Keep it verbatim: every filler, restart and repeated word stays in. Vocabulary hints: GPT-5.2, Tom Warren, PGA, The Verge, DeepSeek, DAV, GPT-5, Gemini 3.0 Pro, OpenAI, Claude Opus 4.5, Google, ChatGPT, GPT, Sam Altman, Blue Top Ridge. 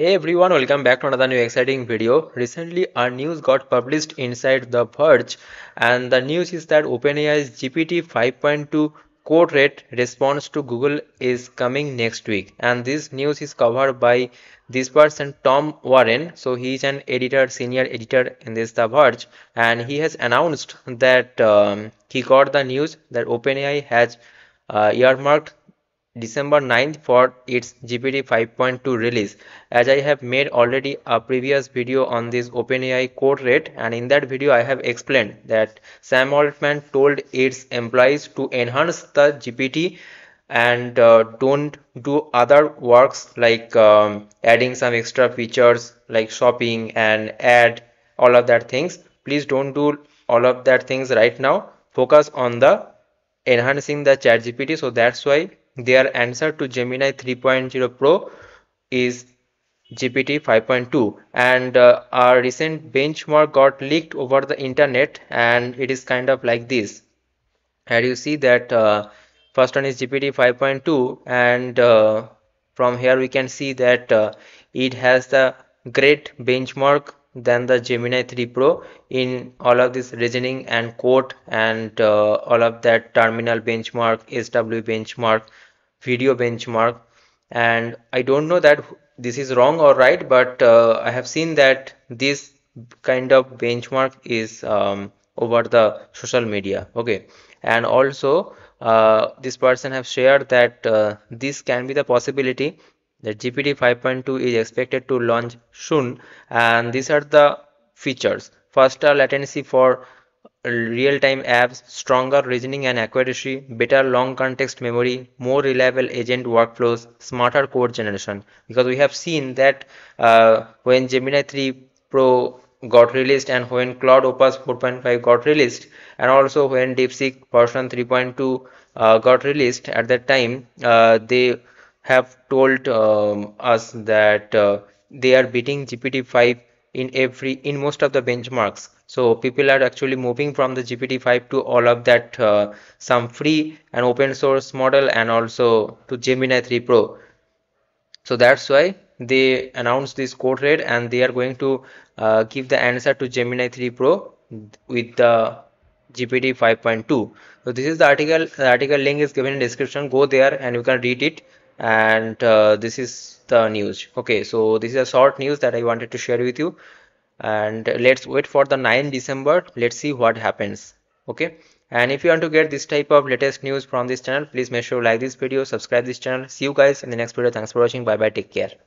Hey everyone, welcome back to another new exciting video. Recently, our news got published inside The Verge, and the news is that OpenAI's G P T five point two code rate response to Google is coming next week, and this news is covered by this person Tom Warren. So he is an editor, senior editor in this The Verge, and he has announced that um, he got the news that OpenAI has uh, earmarked December ninth for its G P T five point two release. As I have made already a previous video on this OpenAI code rate, and in that video I have explained that Sam Altman told its employees to enhance the G P T and uh, don't do other works like um, adding some extra features like shopping and add all of that things. Please don't do all of that things right now. Focus on the enhancing the ChatGPT. So that's why their answer to Gemini three point oh Pro is G P T five point two, and uh, our recent benchmark got leaked over the internet, and it is kind of like this. And you see that uh, first one is G P T five point two, and uh, from here we can see that uh, it has the great benchmark than the Gemini three Pro in all of this reasoning and code and uh, all of that terminal benchmark, S W benchmark, video benchmark. And I don't know that this is wrong or right, but uh, I have seen that this kind of benchmark is um, over the social media. Okay, and also uh, this person have shared that uh, this can be the possibility that G P T five point two is expected to launch soon, and these are the features: faster latency for real-time apps, stronger reasoning and accuracy, better long context memory, more reliable agent workflows, smarter code generation. Because we have seen that uh, when Gemini three Pro got released, and when Claude Opus four point five got released, and also when DeepSeek version three point two uh, got released, at that time uh, they have told um, us that uh, they are beating G P T five in every in most of the benchmarks. So people are actually moving from the G P T five to all of that uh, some free and open source model, and also to Gemini three Pro. So that's why they announced this code rate, and they are going to uh, give the answer to Gemini three Pro with the G P T five point two. So this is the article. The article link is given in description. Go there and you can read it. And uh, this is the news. Okay, so this is a short news that I wanted to share with you, and let's wait for the ninth December. Let's see what happens. Okay, and if you want to get this type of latest news from this channel, please make sure you like this video, subscribe this channel. See you guys in the next video. Thanks for watching. Bye bye, take care.